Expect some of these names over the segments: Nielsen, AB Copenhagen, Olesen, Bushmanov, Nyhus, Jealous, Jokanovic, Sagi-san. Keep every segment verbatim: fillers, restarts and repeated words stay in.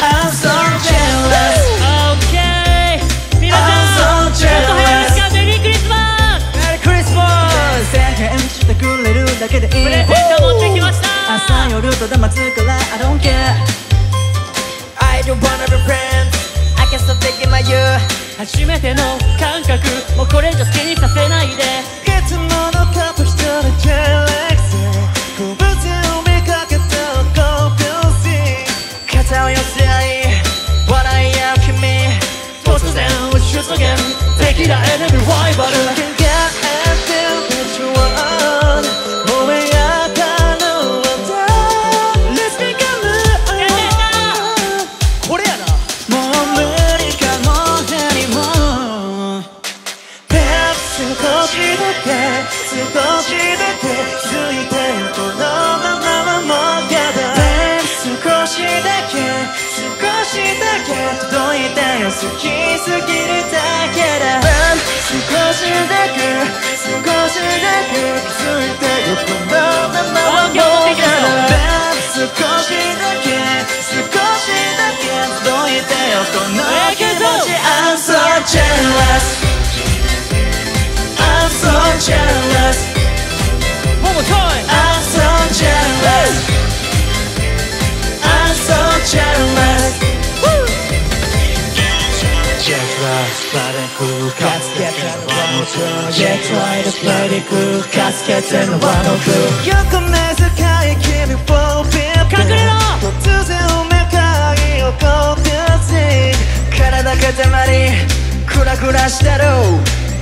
I'm so jealous. Okay. I'm so jealous. Merry Christmas. Merry Christmas. 생일 음식 다 굴레를 다 그대로. 프레젠트 못해기마시다. 아싸 요리도 다 맞을거라. I don't care. I don't wanna be friends. I can't stop thinking about you. 아침에の感覚もうこれ以上気にさせないで。いつものカップしてるjealous. 고부진 우리 가게 더 고프시. 가짜와 요새. Again, take it out and every why but I can get and do what you want. Only I can know what done. Let's make a move. Koreana, more money, come on anymore. Perhaps too close to the day, too close to the day, too late for no one more together. Perhaps too close to the day, too close to the day, don't you dance? Too close to the day. Because you're the girl, because you're the girl, you're the girl, no, no, no, no, no. Because you're the girl, because you're the girl, don't you dare go knock it off. I'm so jealous. I'm so jealous. One more time. I'm so jealous. I'm so jealous. Jealous, but I'm cool. Get right, it's pretty cool. Caskets and one of you. You come as a guy, give me both people. But to the Omekagi, you'll go busy. Karada Katamari, Kura Kura Shadow.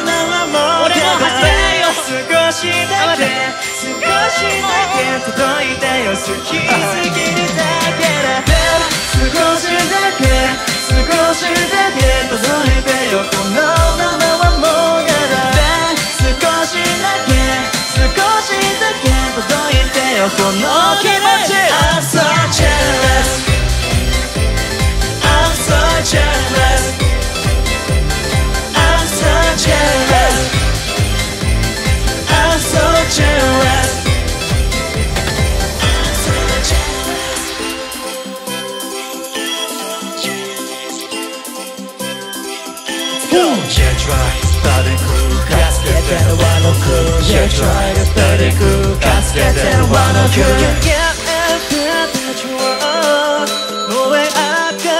no, no more. Perhaps too close to the day, too close to the day. You know you're there, so keep looking back. Perhaps too close to the day, too close to the day. You know you're there, but no, no, no more. Perhaps too close to the day, too close to the day. You know you're there, but no, no more. I'm so jealous. I'm so jealous. I'm so jealous. I'm so jealous. I'm so jealous. Woo! Yeah, try to study cool. Casket and one of cool. Yeah, try to study cool. Casket and one of cool. Yeah, everything that you want. No way I can.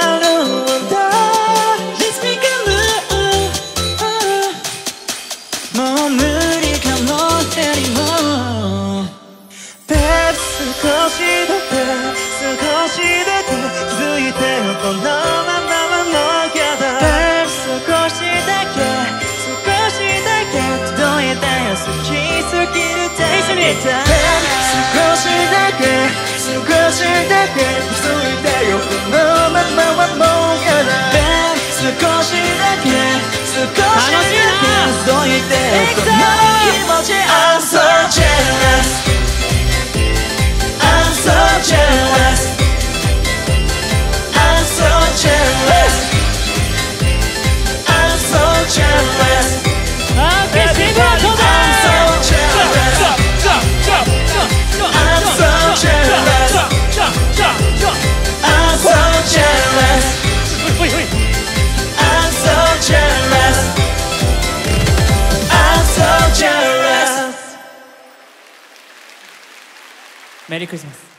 I'm so jealous. I'm so jealous. I'm so jealous. I'm so jealous. I'm so jealous. I'm so jealous. I'm so Merry Christmas.